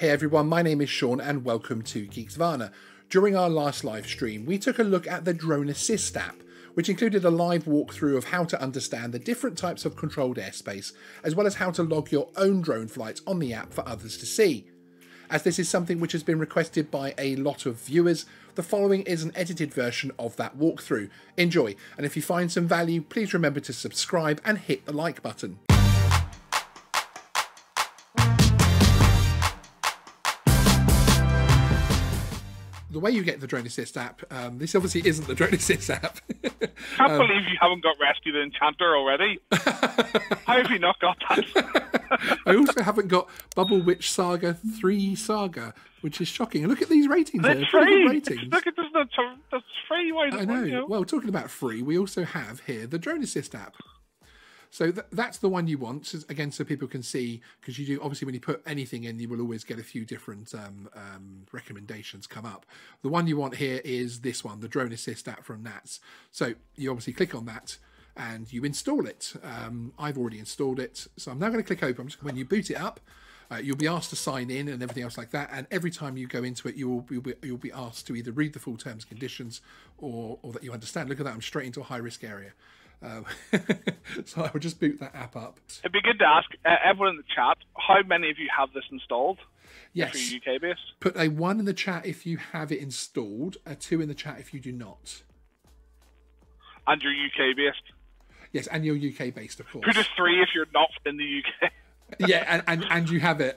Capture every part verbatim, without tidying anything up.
Hey everyone, my name is Sean and welcome to Geeksvana. During our last live stream, we took a look at the Drone Assist app, which included a live walkthrough of how to understand the different types of controlled airspace, as well as how to log your own drone flights on the app for others to see. As this is something which has been requested by a lot of viewers, the following is an edited version of that walkthrough. Enjoy, and if you find some value, please remember to subscribe and hit the like button. The way you get the Drone Assist app, um, this obviously isn't the Drone Assist app. Can't um, believe you haven't got Rescue the Enchanter already. How have you not got that? I also haven't got Bubble Witch Saga three Saga, which is shocking. And look at these ratings. They're free. Ratings. Look at this, that's free. Why I know. You? Well, talking about free, we also have here the Drone Assist app. So th that's the one you want, again, so people can see, because you do, obviously, when you put anything in, you will always get a few different um, um, recommendations come up. The one you want here is this one, the Drone Assist app from Nats. So you obviously click on that and you install it. Um, I've already installed it, so I'm now going to click open. I'm just, when you boot it up, uh, you'll be asked to sign in and everything else like that. And every time you go into it, you will, you'll, be, you'll be asked to either read the full terms and conditions or, or that you understand. Look at that, I'm straight into a high-risk area. Um, so I would just boot that app up. It'd be good to ask uh, everyone in the chat, how many of you have this installed? Yes. If you're U K based? Put a one in the chat if you have it installed, a two in the chat if you do not. And you're U K based? Yes, and you're U K based, of course. Put a three if you're not in the U K. Yeah, and, and, and you have it.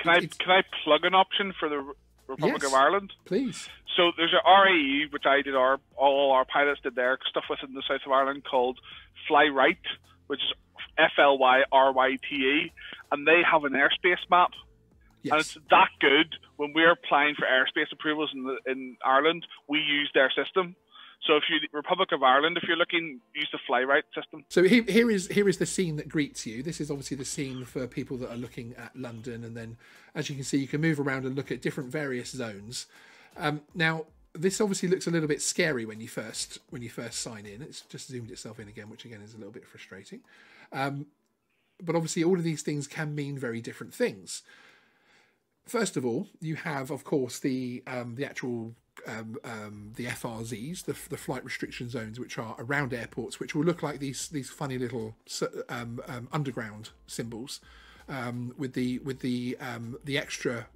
Can I, can I plug an option for the Republic yes, of Ireland? Please. So there's a R A E, which I did, our, all our pilots did their stuff with in the south of Ireland, called Fly Right, which is F L Y R Y T E, and they have an airspace map. Yes. And it's that good. When we're applying for airspace approvals in, the, in Ireland, we use their system. So if you, Republic of Ireland, if you're looking, use the Fly Right system. So here, here is here is the scene that greets you. This is obviously the scene for people that are looking at London. And then, as you can see, you can move around and look at different various zones. Um, now, this obviously looks a little bit scary when you first when you first sign in. It's just zoomed itself in again, which again is a little bit frustrating. Um, but obviously, all of these things can mean very different things. First of all, you have, of course, the um, the actual. Um, um, the F R Zs, the, the flight restriction zones, which are around airports, which will look like these these funny little um, um, underground symbols um, with the with the um, the extra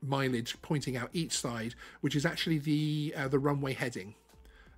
mileage pointing out each side, which is actually the uh, the runway heading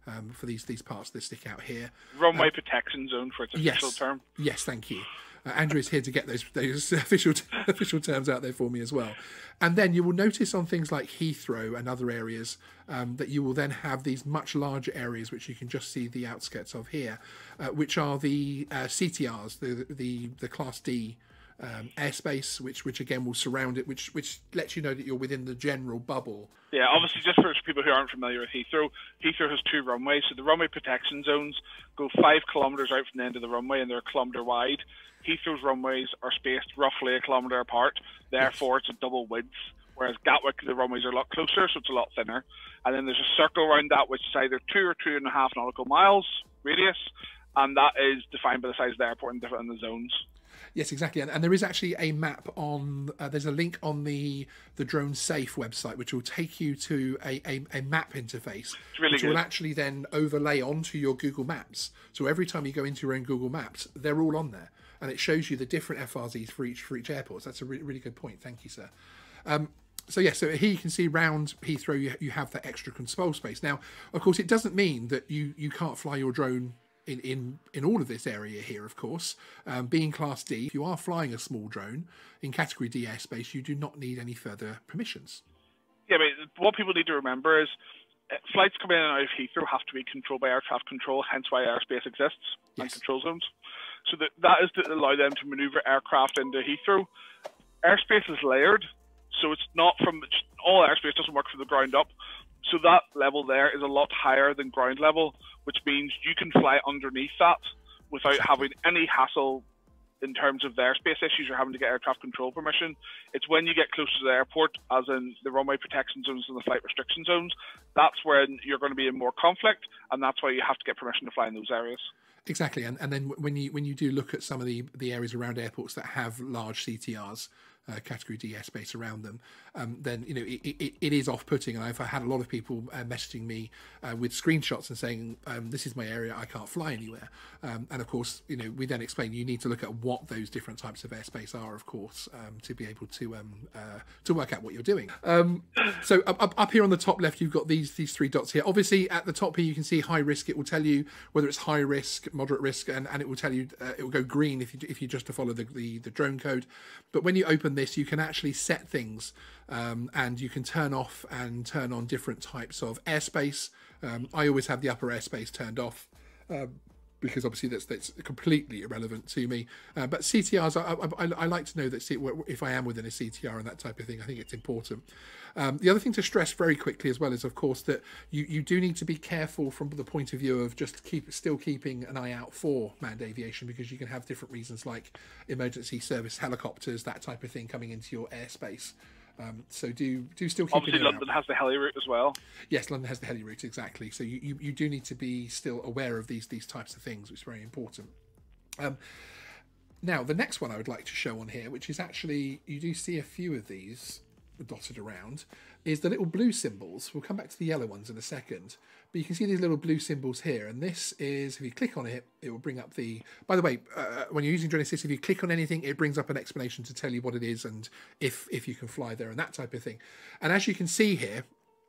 um, for these these parts that stick out here. Runway um, protection zone for its official yes, term. Yes, thank you. Uh, Andrew is here to get those, those official official terms out there for me as well. And then you will notice on things like Heathrow and other areas um, that you will then have these much larger areas, which you can just see the outskirts of here, uh, which are the uh, C T Rs, the the the Class D um, airspace, which which again will surround it, which which lets you know that you're within the general bubble. Yeah, obviously, just for people who aren't familiar with Heathrow, Heathrow has two runways. So the runway protection zones go five kilometres out from the end of the runway, and they're a kilometre wide. Heathrow's runways are spaced roughly a kilometre apart, therefore yes. It's a double width, whereas Gatwick, the runways are a lot closer, so it's a lot thinner. And then there's a circle around that, which is either two or two and a half nautical miles radius, and that is defined by the size of the airport and different in the zones. Yes, exactly. And, and there is actually a map on, uh, there's a link on the, the Drone Safe website, which will take you to a, a, a map interface, it's really which good. Will actually then overlay onto your Google Maps. So every time you go into your own Google Maps, they're all on there. And it shows you the different F R Zs for each for each airport. So that's a re really good point. Thank you, sir. Um, so yeah, so here you can see round Heathrow, you, you have that extra control space. Now, of course, it doesn't mean that you you can't fly your drone in in in all of this area here. Of course, um, being Class D, if you are flying a small drone in Category D airspace, you do not need any further permissions. Yeah, but what people need to remember is. Flights coming in and out of Heathrow have to be controlled by air traffic control, hence why airspace exists yes. and control zones. So that, that is to allow them to manoeuvre aircraft into Heathrow. Airspace is layered, so it's not from... All airspace doesn't work from the ground up. So that level there is a lot higher than ground level, which means you can fly underneath that without having any hassle in terms of the airspace issues or having to get air traffic control permission. It's when you get closer to the airport, as in the runway protection zones and the flight restriction zones, that's when you're going to be in more conflict, and that's why you have to get permission to fly in those areas. Exactly, and, and then when you when you do look at some of the, the areas around airports that have large C T Rs, uh, Category D airspace around them, um, then you know it, it, it is off-putting. And I've had a lot of people uh, messaging me uh, with screenshots and saying, um, this is my area, I can't fly anywhere. Um, and of course, you know, we then explain you need to look at what those different types of airspace are, of course, um, to be able to um, uh, to work out what you're doing. Um, so up, up here on the top left, you've got these, these three dots here. Obviously, at the top here, you can see high risk. It will tell you whether it's high risk, moderate risk, and, and it will tell you, uh, it will go green if you, if you just to follow the, the, the drone code. But when you open this, you can actually set things, um, and you can turn off and turn on different types of airspace. Um, I always have the upper airspace turned off, um, because obviously that's that's completely irrelevant to me. Uh, but C T Rs, I, I, I like to know that C, if I am within a C T R and that type of thing, I think it's important. Um, the other thing to stress very quickly as well is, of course, that you, you do need to be careful from the point of view of just keep still keeping an eye out for manned aviation, because you can have different reasons like emergency service helicopters, that type of thing coming into your airspace. Um, so do do still keep obviously an eye London out. Has the heli route as well. Yes, London has the heli route, exactly. So you, you, you do need to be still aware of these these types of things, which is very important. Um, now the next one I would like to show on here, which is actually, you do see a few of these dotted around, is the little blue symbols. We'll come back to the yellow ones in a second, but you can see these little blue symbols here, and this is, if you click on it, it will bring up the, by the way, uh, when you're using Drone Assist, if you click on anything, it brings up an explanation to tell you what it is and if if you can fly there and that type of thing. And as you can see here,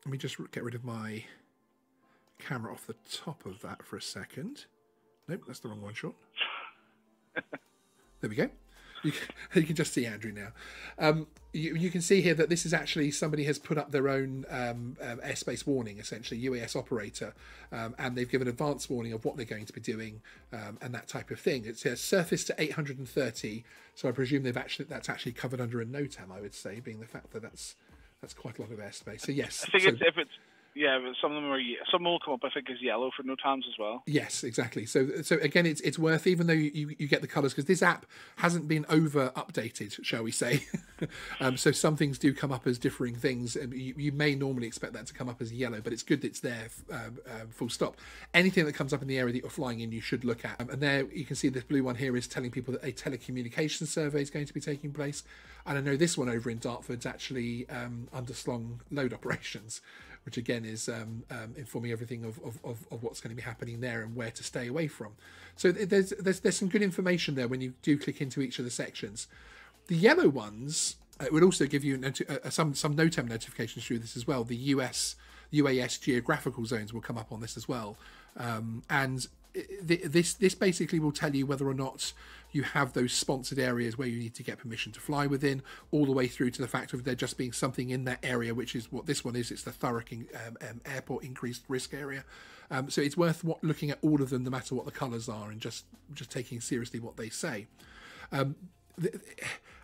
let me just get rid of my camera off the top of that for a second. Nope, that's the wrong one, Sean. There we go. You can, you can just see Andrew now. Um, you, you can see here that this is actually, somebody has put up their own um, um, airspace warning, essentially, U A S operator, um, and they've given advance warning of what they're going to be doing, um, and that type of thing. It says surface to eight hundred thirty, so I presume they've actually, that's actually covered under a NOTAM, I would say, being the fact that that's that's quite a lot of airspace. So yes, I think so, it's, if it's, yeah, but some of them are, some will come up, I think, as yellow for NOTAMs as well. Yes, exactly. So, so again, it's it's worth, even though you, you get the colours, because this app hasn't been over updated, shall we say. um, so some things do come up as differing things, and you, you may normally expect that to come up as yellow, but it's good that it's there, um, um, full stop. Anything that comes up in the area that you're flying in, you should look at. Um, and there you can see this blue one here is telling people that a telecommunications survey is going to be taking place. And I know this one over in Dartford's actually um, underslung load operations, which again is um, um, informing everything of, of, of, of what's going to be happening there and where to stay away from. So there's, there's, there's some good information there when you do click into each of the sections. The yellow ones, it would also give you uh, some, some NOTAM notifications through this as well. The U S, U A S geographical zones will come up on this as well. Um, and this this basically will tell you whether or not you have those sponsored areas where you need to get permission to fly within, all the way through to the fact of there just being something in that area, which is what this one is. It's the Thurrock um, um, airport increased risk area. Um, so it's worth what, looking at all of them, no matter what the colours are, and just just taking seriously what they say. Um, th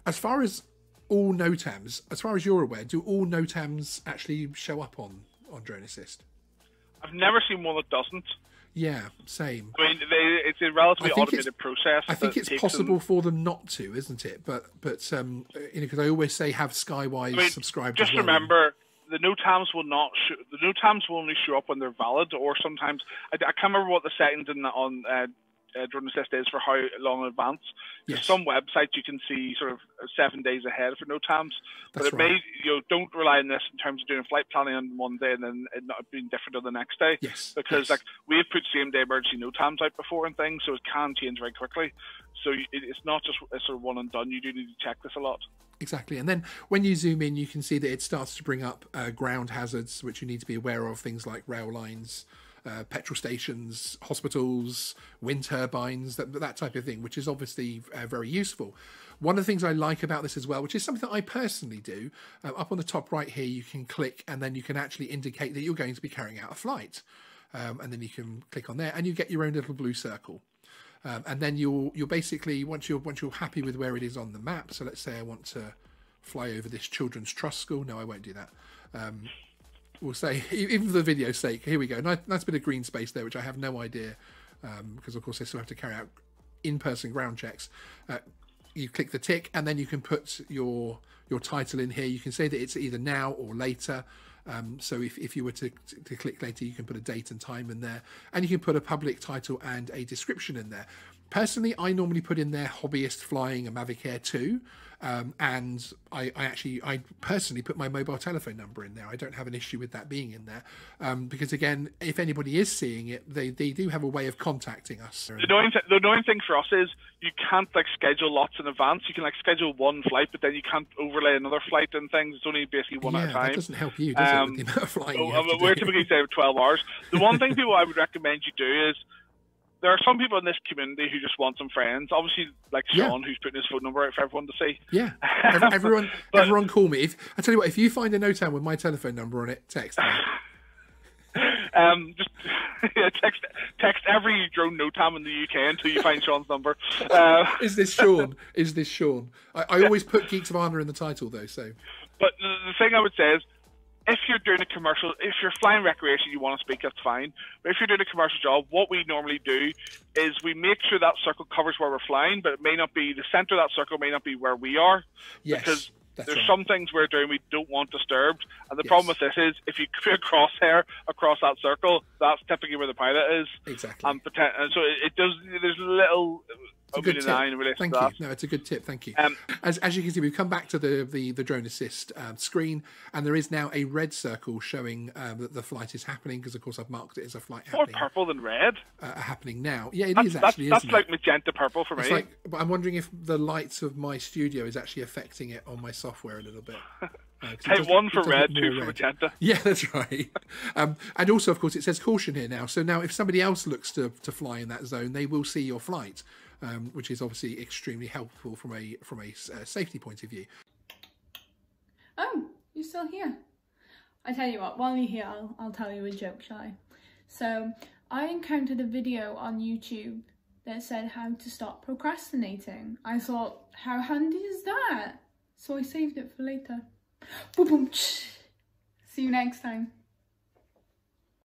as far as all NOTAMs, as far as you're aware, do all NOTAMs actually show up on, on Drone Assist? I've never seen one that doesn't. Yeah, same. I mean, they, it's a relatively automated process. I think it's possible them. for them not to, isn't it? But but um, you know, because I always say have Skywise I mean, subscribed. Just as well. Remember, the NOTAMs will not show, the NOTAMs will only show up when they're valid, or sometimes I, I can't remember what the settings in, on uh, uh, Drone Assist is for how long in advance. Yes. Some websites you can see sort of seven days ahead for NOTAMs, but it right. may you know, don't rely on this in terms of doing flight planning on one day and then it not being different on the next day. Yes, because yes. like we've put same day emergency NOTAMs out before and things, so it can change very quickly. So it's not just a sort of one and done. You do need to check this a lot. Exactly. And then when you zoom in, you can see that it starts to bring up uh, ground hazards, which you need to be aware of, things like rail lines, Uh, petrol stations, hospitals, wind turbines, that, that type of thing, which is obviously uh, very useful. One of the things I like about this as well, which is something that I personally do, uh, up on the top right here, you can click and then you can actually indicate that you're going to be carrying out a flight. Um, and then you can click on there and you get your own little blue circle. Um, and then you'll, you'll basically, once you're, once you're happy with where it is on the map, so let's say I want to fly over this children's trust school. No, I won't do that. Um, We'll say, even for the video's sake, here we go. Nice, nice bit of green space there, which I have no idea, um, because of course they still have to carry out in-person ground checks. Uh, you click the tick, and then you can put your your title in here. You can say that it's either now or later. Um, so if, if you were to, to click later, you can put a date and time in there, and you can put a public title and a description in there. Personally, I normally put in there hobbyist flying a Mavic Air two, Um, and I, I actually, I personally put my mobile telephone number in there. I don't have an issue with that being in there. Um, because again, if anybody is seeing it, they, they do have a way of contacting us. The annoying, th the annoying thing for us is you can't like schedule lots in advance. You can like schedule one flight, but then you can't overlay another flight and things. It's only basically one yeah, at a time. That doesn't help you, does um, it, with the amount of flying oh, you have um, to We're do. typically say twelve hours. The one thing people I would recommend you do is, there are some people in this community who just want some friends. Obviously, like Sean, yeah. who's putting his phone number out for everyone to see. Yeah, everyone, but, everyone, call me. If I tell you what, if you find a NOTAM with my telephone number on it, text me. um, just yeah, text text every drone NOTAM in the U K until you find Sean's number. Uh, Is this Sean? Is this Sean? I, I always put Geeks of Honor in the title though. So, but the, the thing I would say is, if you're doing a commercial, if you're flying recreation, you want to speak, that's fine. But if you're doing a commercial job, what we normally do is we make sure that circle covers where we're flying, but it may not be, the center of that circle may not be where we are. Yes, because there's right. some things we're doing we don't want disturbed. And the yes. problem with this is if you put a crosshair across that circle, that's typically where the pilot is. Exactly. And so it does, there's little... It's a good tip. Thank you. No, it's a good tip. Thank you. Um, as, as you can see, we've come back to the, the, the drone assist um, screen, and there is now a red circle showing um, that the flight is happening, because, of course, I've marked it as a flight more happening. More purple than red. Uh, happening now. Yeah, it that's, is actually, That's, that's like it? magenta purple for me. It's like, but I'm wondering if the lights of my studio is actually affecting it on my software a little bit. Uh, Take one for red, two for magenta. Yeah, that's right. Um, and also, of course, it says caution here now. So now if somebody else looks to, to fly in that zone, they will see your flight, um, which is obviously extremely helpful from a from a uh, safety point of view. Oh, you're still here. I tell you what, while you're here, I'll, I'll tell you a joke, shall I? So I encountered a video on YouTube that said how to stop procrastinating. I thought, how handy is that? So I saved it for later. Boom, boom. See you next time.